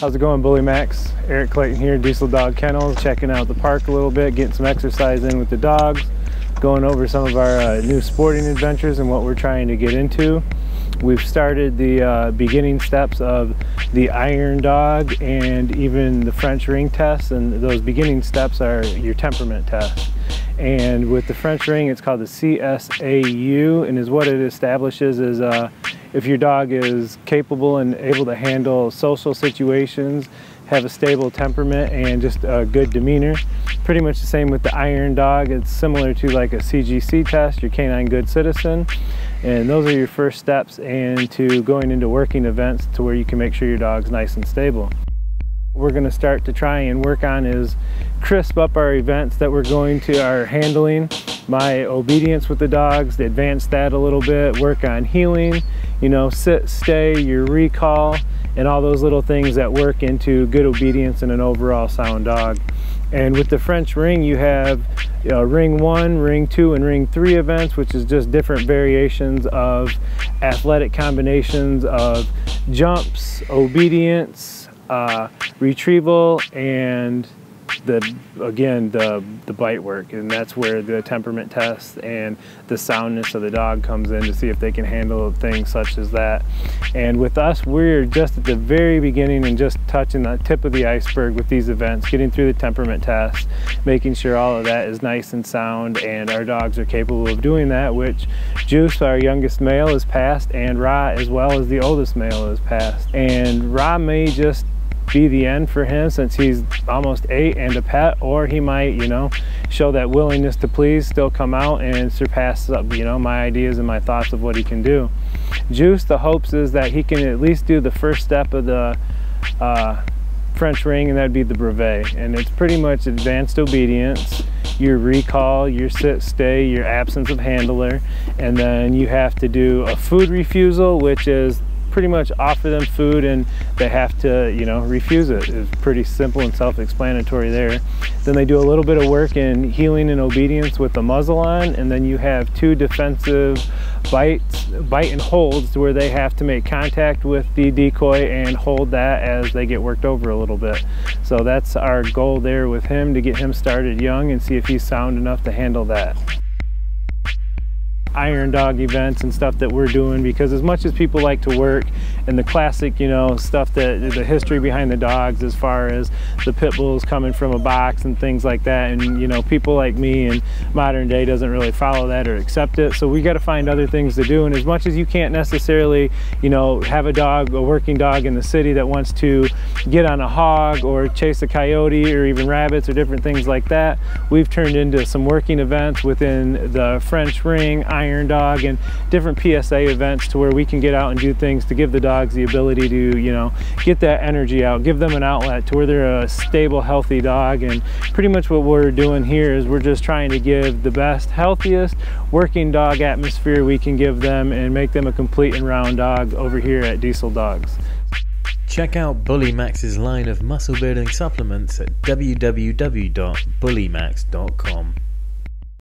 How's it going, Bully Max? Eric Clayton here, Diesel Dog Kennel, checking out the park a little bit, getting some exercise in with the dogs, going over some of our new sporting adventures and what we're trying to get into. We've started the beginning steps of the Iron Dog and even the French Ring tests, and those beginning steps are your temperament test. And with the French Ring, it's called the CSAU, and is what it establishes is if your dog is capable and able to handle social situations, have a stable temperament, and just a good demeanor. Pretty much the same with the Iron Dog. It's similar to like a CGC test, your canine good citizen. And those are your first steps into going into working events to where you can make sure your dog's nice and stable. What we're going to start to try and work on is crisp up our events that we're going to, our handling, my obedience with the dogs, advance that a little bit, work on healing, you know, sit, stay, your recall, and all those little things that work into good obedience and an overall sound dog. And with the French Ring, you have Ring 1, Ring 2, and Ring 3 events, which is just different variations of athletic combinations of jumps, obedience, retrieval, and the bite work. And that's where the temperament test and the soundness of the dog comes in to see if they can handle things such as that. And with us, we're just at the very beginning and just touching the tip of the iceberg with these events, getting through the temperament test, making sure all of that is nice and sound and our dogs are capable of doing that, which Juice, our youngest male, is passed, and Ra, as well as the oldest male, is passed. And Ra may just be the end for him, since he's almost 8 and a pet, or he might, you know, show that willingness to please, still come out and surpass, you know, my ideas and my thoughts of what he can do. Juice, the hopes is that he can at least do the first step of the French Ring, and that'd be the brevet. And it's pretty much advanced obedience, your recall, your sit, stay, your absence of handler, and then you have to do a food refusal, which is pretty much offer them food and they have to, you know, refuse it. It's pretty simple and self-explanatory there. Then they do a little bit of work in healing and obedience with the muzzle on, and then you have 2 defensive bite and holds, where they have to make contact with the decoy and hold that as they get worked over a little bit. So that's our goal there with him, to get him started young and see if he's sound enough to handle that. Iron Dog events and stuff that we're doing, because as much as people like to work and the classic, you know, stuff, that the history behind the dogs as far as the pit bulls coming from a box and things like that, and, you know, people like me in modern day doesn't really follow that or accept it, so we got to find other things to do. And as much as you can't necessarily, you know, have a dog, a working dog in the city that wants to get on a hog or chase a coyote or even rabbits or different things like that, we've turned into some working events within the French Ring, Iron Dog, and different PSA events, to where we can get out and do things to give the dogs the ability to, you know, get that energy out, give them an outlet to where they're a stable, healthy dog. And pretty much what we're doing here is we're just trying to give the best, healthiest working dog atmosphere we can give them and make them a complete and round dog over here at Diesel Dogs. Check out Bully Max's line of muscle building supplements at www.bullymax.com.